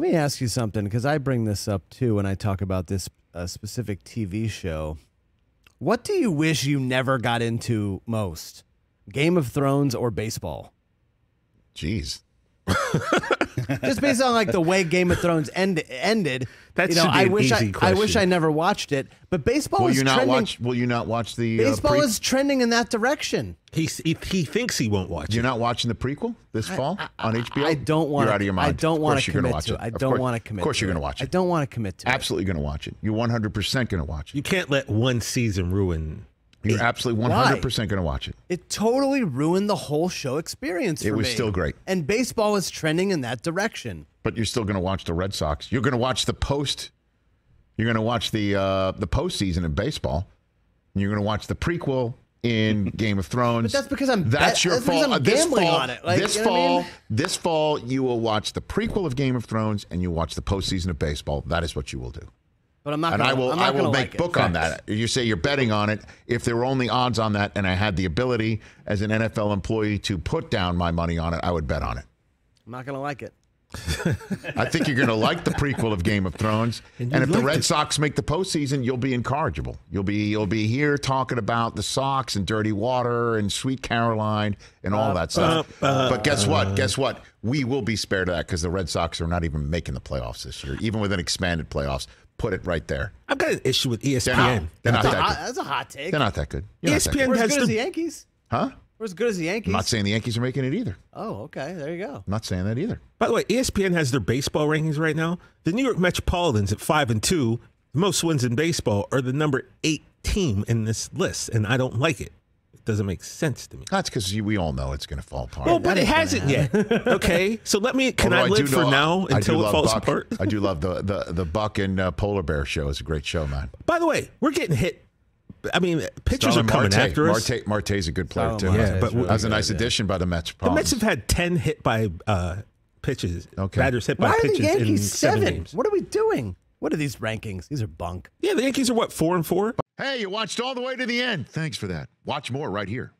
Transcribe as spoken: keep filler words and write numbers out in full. Let me ask you something, because I bring this up too when I talk about this uh, specific T V show. What do you wish you never got into most? Game of Thrones or baseball? Jeez. Just based on like the way Game of Thrones end, ended, that you know, I wish I, I wish I never watched it. But baseball will is you not trending. Watch, will you not watch the baseball uh, is trending in that direction? He he, he thinks he won't watch. You're it. Not watching the prequel this I, fall I, on H B O. I don't want. You're out of your mind. I don't want to commit to it. I don't want to commit. Of course, you're going to watch it. I don't want to commit to it. Absolutely going to watch it. You're one hundred percent going to watch it. You can't let one season ruin. You're absolutely one hundred percent going to watch it. It totally ruined the whole show experience for me. It was still great. And baseball is trending in that direction. But you're still going to watch the Red Sox. You're going to watch the post. You're going to watch the uh, the postseason in baseball. And you're going to watch the prequel in Game of Thrones. But that's because I'm that's your fault. This fall, on it. Like, this you know fall, I mean? This fall, you will watch the prequel of Game of Thrones and you watch the postseason of baseball. That is what you will do. But I'm not and gonna, I will, I will make like book it. on that. You say you're betting on it. If there were only odds on that and I had the ability as an N F L employee to put down my money on it, I would bet on it. I'm not going to like it. I think you're going to like the prequel of Game of Thrones. And, and if the Red it. Sox make the postseason, you'll be incorrigible. You'll be, you'll be here talking about the Sox and Dirty Water and Sweet Caroline and all uh, that stuff. Uh, uh, but guess what? Guess what? We will be spared of that because the Red Sox are not even making the playoffs this year, even with an expanded playoffs. Put it right there. I've got an issue with E S P N. They're not, they're not that's, that a, good. that's a hot take. They're not that good. You're E S P N that good. We're as good the, as the Yankees. Huh? We're as good as the Yankees. I'm not saying the Yankees are making it either. Oh, okay. There you go. I'm not saying that either. By the way, E S P N has their baseball rankings right now. The New York Metropolitans at five and two, the most wins in baseball, are the number eight team in this list, and I don't like it. It doesn't make sense to me. That's because we all know it's going to fall apart. Well, but it hasn't yet. Okay, so let me. Can Although I live I for know, now until it falls Buck. apart? I do love the the the Buck and uh, Polar Bear show. It's a great show, man. By the way, we're getting hit. I mean, pitchers Starling are coming Marte. after us. Marte Marte's a good player oh, too. Yeah, but really that was a nice good, addition yeah. by the Mets. The Mets have had ten hit by uh, pitches. Okay, batters hit Why by pitches the in seven games. What are we doing? What are these rankings? These are bunk. Yeah, the Yankees are what, four and four? Hey, you watched all the way to the end. Thanks for that. Watch more right here.